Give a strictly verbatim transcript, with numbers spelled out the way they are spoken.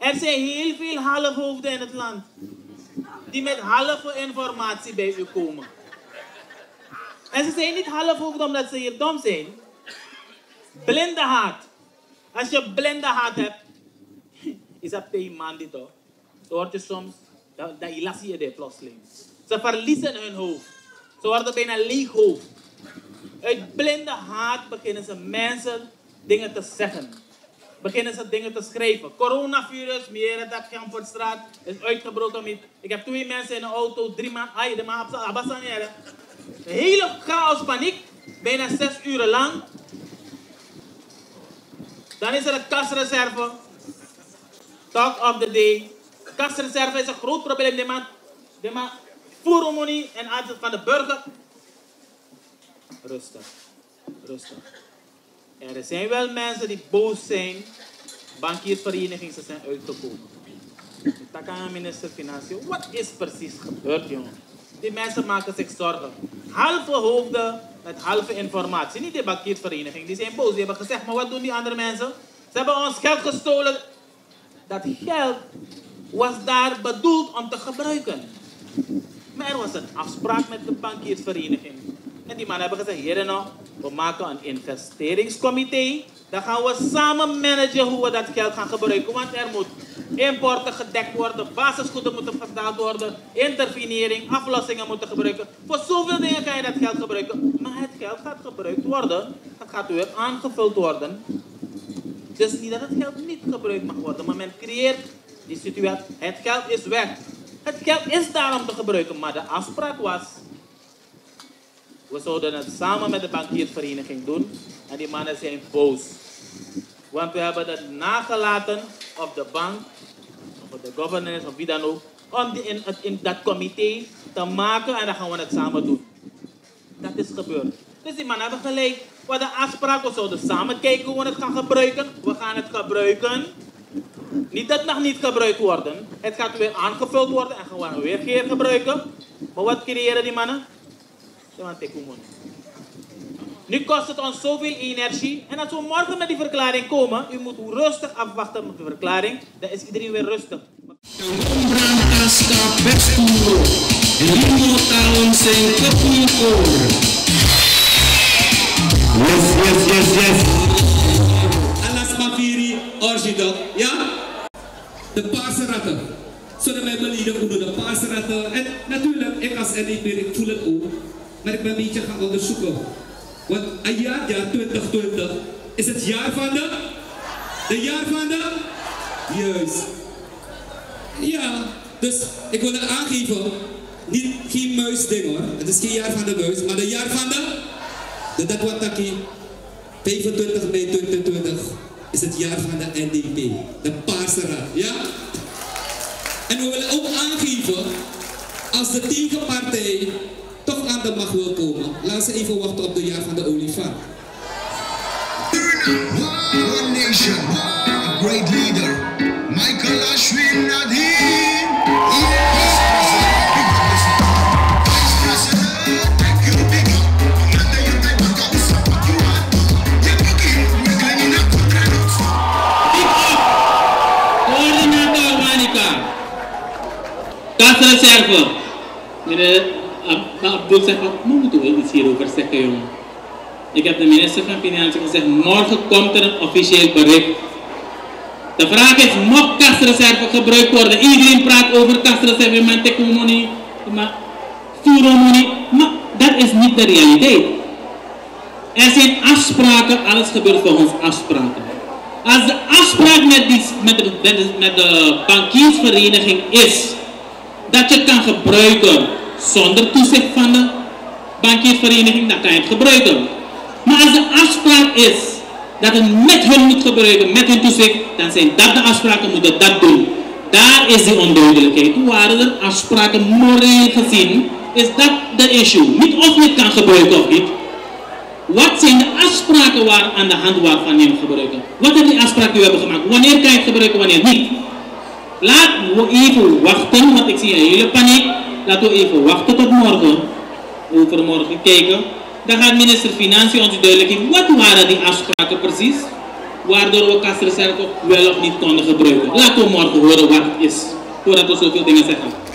Er zijn heel veel halfhoofden in het land die met halve informatie bij u komen. En ze zijn niet halfhoofd omdat ze hier dom zijn. Blinde haat. Als je blinde haat hebt, is dat tegen man dit hoor. Dan hoort je soms, dan las je dit plotseling. Ze verliezen hun hoofd. Ze worden bijna leeg hoofd. Uit blinde haat beginnen ze mensen dingen te zeggen. Beginnen ze dingen te schrijven. Coronavirus, meer dat gaan voor de straat, is uitgebroken. Met. Ik heb twee mensen in een auto, drie maanden. Ay, de man, abasaniere. Hele chaos, paniek. Bijna zes uren lang. Dan is er een kasreserve. Talk of the day. Kasreserve is een groot probleem. De man, de man, voeromonie en aanzet van de burger. Rustig, rustig. Er zijn wel mensen die boos zijn. Bankiersverenigingen zijn uitgekomen. Dan kan minister Financiën. Wat is precies gebeurd, jongen? Die mensen maken zich zorgen. Halve hoofden met halve informatie. Niet de bankiersvereniging. Die zijn boos. Die hebben gezegd, maar wat doen die andere mensen? Ze hebben ons geld gestolen. Dat geld was daar bedoeld om te gebruiken. Maar er was een afspraak met de bankiersvereniging. En die mannen hebben gezegd, heren nog, we maken een investeringscomité. Dan gaan we samen managen hoe we dat geld gaan gebruiken. Want er moet importen gedekt worden, basisgoeden moeten vertaald worden, intervenering, aflossingen moeten gebruiken. Voor zoveel dingen kan je dat geld gebruiken. Maar het geld gaat gebruikt worden, dat gaat weer aangevuld worden. Dus niet dat het geld niet gebruikt mag worden, maar men creëert die situatie. Het geld is weg. Het geld is daar om te gebruiken, maar de afspraak was... We zouden het samen met de bankiersvereniging doen. En die mannen zijn boos. Want we hebben het nagelaten op de bank, of de governance, of wie dan ook, om die in, het, in dat comité te maken en dan gaan we het samen doen. Dat is gebeurd. Dus die mannen hebben gelijk. We hadden afspraak, we zouden samen kijken hoe we het gaan gebruiken. We gaan het gebruiken. Niet dat het nog niet gebruikt wordt. Het gaat weer aangevuld worden en gaan we weer weer gebruiken. Maar wat creëren die mannen? Nu kost het ons zoveel energie. En als we morgen met die verklaring komen, u moet rustig afwachten met de verklaring. Dan is iedereen weer rustig. Yes, yes, yes, yes. Alas papiri orgidok, ja? De paarse ratten. Zullen wij belieden onder de paarse ratten? En natuurlijk, ik als N D P, ik voel het ook. Maar ik ben een beetje gaan onderzoeken. Want een jaar, jaar twintig twintig, is het jaar van de? De jaar van de? Juist. Ja, dus ik wil het aangeven. Niet geen muisding hoor. Het is geen jaar van de muis, maar de jaar van de? De Dakwataki. vijfentwintig mei tweeduizend twintig is het jaar van de N D P. De Paarse Raad, ja? En we willen ook aangeven, als de tegenpartij toch aan de macht wil komen, laat ze even wachten op de jaar van de olifant. One nation, a great leader, Michael Ashwin Adhin. Kasreserve. Meneer Abdul zegt, wat moeten we iets hierover zeggen, jongen? Ik heb de minister van Financiën gezegd, morgen komt er een officieel bericht. De vraag is, mag kasreserve gebruikt worden? Iedereen praat over kasreserve, maar tekomonie, maar furomonie, maar dat is niet de realiteit. Er zijn afspraken, alles gebeurt volgens afspraken. Als de afspraak met, die, met, de, met, de, met de bankiersvereniging is, dat je kan gebruiken zonder toezicht van de bankiersvereniging, dan kan je het gebruiken. Maar als de afspraak is dat je met hun moet gebruiken, met hun toezicht, dan zijn dat de afspraken, moeten dat doen. Daar is de onduidelijkheid. Waren er afspraken moreel gezien, is dat de issue. Niet of je het kan gebruiken of niet. Wat zijn de afspraken waar aan de hand waarvan je hem gebruiken? Wat hebben die afspraken die we hebben gemaakt? Wanneer kan je het gebruiken, wanneer niet? Laat we even wachten, want ik zie een hele paniek. Laten we even wachten tot morgen. Overmorgen kijken. Dan gaat minister Financiën ons duidelijk geven. Wat waren die afspraken precies? waardoor we kaster sterk op wel of niet konden gebruiken. Laat de morgen horen wat het is, voordat we zoveel dingen zeggen.